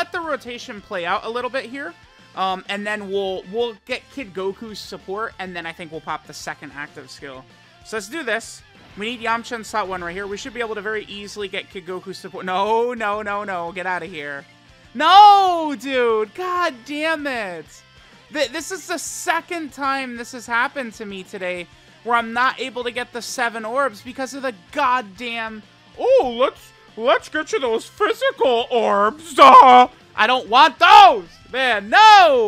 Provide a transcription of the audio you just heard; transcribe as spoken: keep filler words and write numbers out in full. let the rotation play out a little bit here, um, and then we'll we'll get Kid Goku's support, and then I think we'll pop the second active skill. So let's do this. We need Yamchen slot one right here. We should be able to very easily get Kid Goku's support. No, no, no, no. Get out of here. No, dude. God damn it. Th this is the second time this has happened to me today where I'm not able to get the seven orbs because of the goddamn... Oh, let's, let's get you those physical orbs. Uh, I don't want those. Man, no.